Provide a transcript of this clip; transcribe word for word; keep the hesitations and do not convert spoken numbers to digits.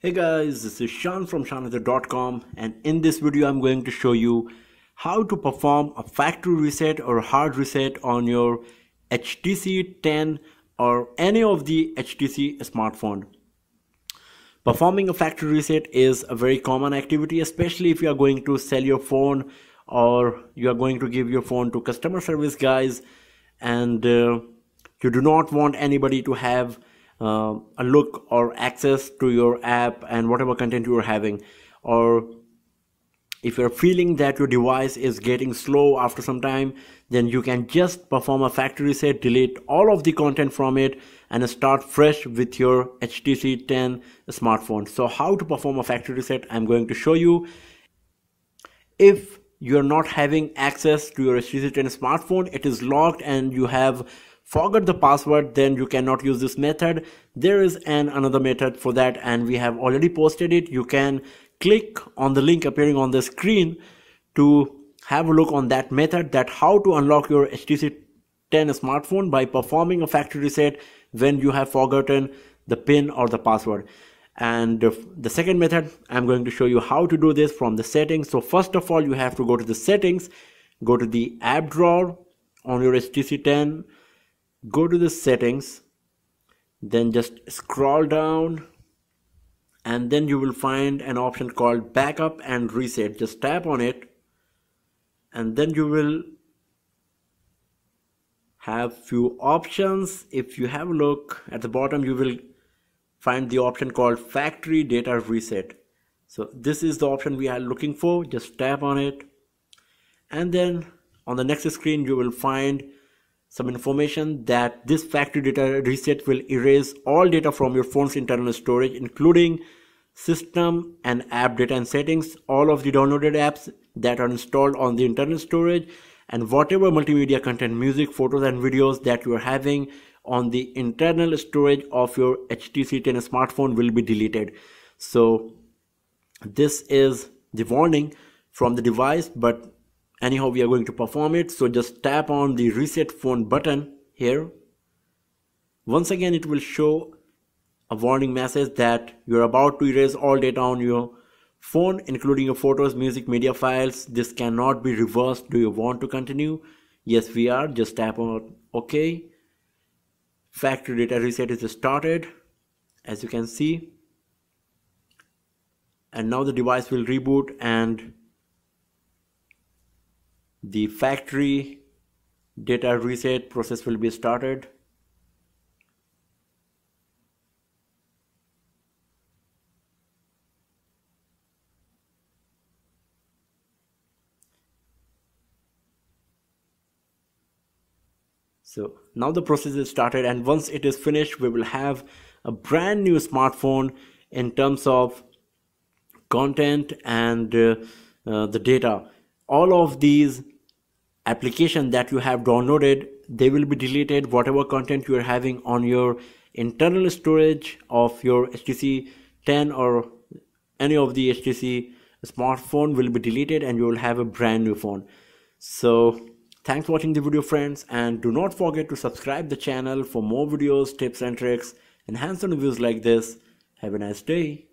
Hey guys, this is Shan from shanehaider dot com, and in this video I'm going to show you how to perform a factory reset or hard reset on your H T C ten or any of the H T C smartphone. Performing a factory reset is a very common activity, especially if you are going to sell your phone or you are going to give your phone to customer service guys, and uh, you do not want anybody to have Uh, a look or access to your app and whatever content you are having. Or if you're feeling that your device is getting slow after some time, then you can just perform a factory reset, delete all of the content from it and start fresh with your H T C ten smartphone. So how to perform a factory reset, I'm going to show you. If you're not having access to your H T C ten smartphone, it is locked and you have forgot the password, then you cannot use this method. There is an another method for that, and we have already posted it. You can click on the link appearing on the screen to have a look on that method, that how to unlock your H T C ten smartphone by performing a factory reset when you have forgotten the PIN or the password. And the second method, I'm going to show you how to do this from the settings. So first of all, you have to go to the settings, go to the app drawer on your H T C ten, go to the settings, then just scroll down, and then you will find an option called backup and reset. Just tap on it, and then you will have few options. If you have a look at the bottom, you will find the option called factory data reset. So this is the option we are looking for. Just tap on it, and then on the next screen you will find some information that this factory data reset will erase all data from your phone's internal storage, including system and app data and settings, all of the downloaded apps that are installed on the internal storage, and whatever multimedia content, music, photos and videos that you are having on the internal storage of your H T C ten smartphone will be deleted. So this is the warning from the device, but anyhow, we are going to perform it. So just tap on the reset phone button here. Once again, it will show a warning message that you're about to erase all data on your phone, including your photos, music, media files. This cannot be reversed. Do you want to continue? Yes, we are. Just tap on OK. Factory data reset is started, as you can see. And now the device will reboot and the factory data reset process will be started. So now the process is started, and once it is finished, we will have a brand new smartphone in terms of content and uh, uh, the data. All of these application that you have downloaded, they will be deleted. Whatever content you are having on your internal storage of your H T C ten or any of the H T C smartphone will be deleted, and you will have a brand new phone. So thanks for watching the video friends, and do not forget to subscribe the channel for more videos, tips and tricks and hands-on reviews like this. Have a nice day.